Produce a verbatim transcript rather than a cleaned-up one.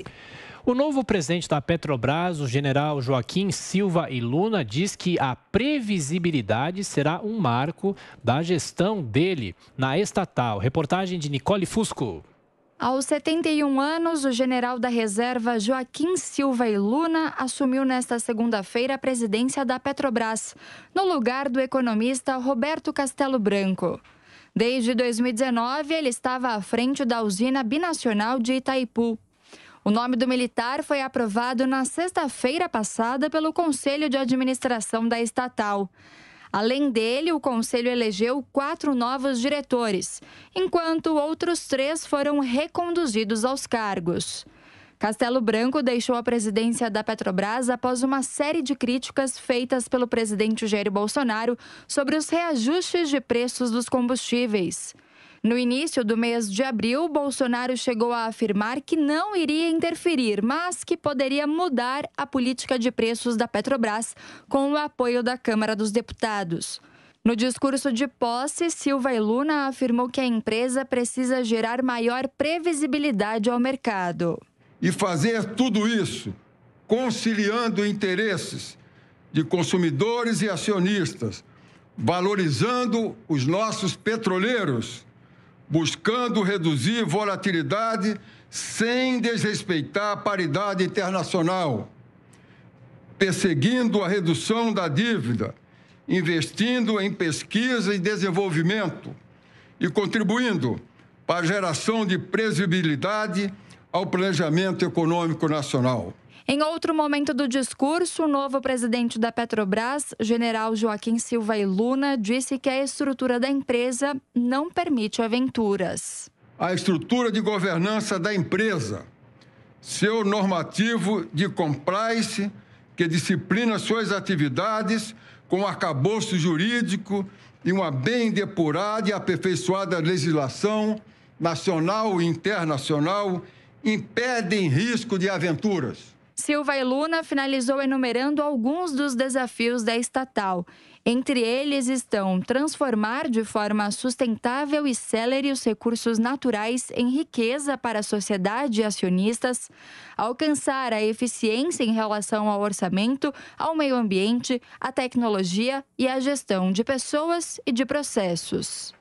acontecer. O novo presidente da Petrobras, o general Joaquim Silva e Luna, diz que a previsibilidade será um marco da gestão dele na estatal. Reportagem de Nicole Fusco. Aos setenta e um anos, o general da reserva Joaquim Silva e Luna assumiu nesta segunda-feira a presidência da Petrobras, no lugar do economista Roberto Castello Branco. Desde dois mil e dezenove, ele estava à frente da usina binacional de Itaipu. O nome do militar foi aprovado na sexta-feira passada pelo Conselho de Administração da estatal. Além dele, o Conselho elegeu quatro novos diretores, enquanto outros três foram reconduzidos aos cargos. Castello Branco deixou a presidência da Petrobras após uma série de críticas feitas pelo presidente Jair Bolsonaro sobre os reajustes de preços dos combustíveis. No início do mês de abril, Bolsonaro chegou a afirmar que não iria interferir, mas que poderia mudar a política de preços da Petrobras com o apoio da Câmara dos Deputados. No discurso de posse, Silva e Luna afirmou que a empresa precisa gerar maior previsibilidade ao mercado. E fazer tudo isso conciliando interesses de consumidores e acionistas, valorizando os nossos petroleiros, buscando reduzir volatilidade sem desrespeitar a paridade internacional, perseguindo a redução da dívida, investindo em pesquisa e desenvolvimento e contribuindo para a geração de previsibilidade ao planejamento econômico nacional. Em outro momento do discurso, o novo presidente da Petrobras, general Joaquim Silva e Luna, disse que a estrutura da empresa não permite aventuras. A estrutura de governança da empresa, seu normativo de compliance, que disciplina suas atividades com arcabouço jurídico e uma bem depurada e aperfeiçoada legislação nacional e internacional, impedem risco de aventuras. Silva e Luna finalizou enumerando alguns dos desafios da estatal. Entre eles estão transformar de forma sustentável e célere os recursos naturais em riqueza para a sociedade e acionistas, alcançar a eficiência em relação ao orçamento, ao meio ambiente, à tecnologia e à gestão de pessoas e de processos.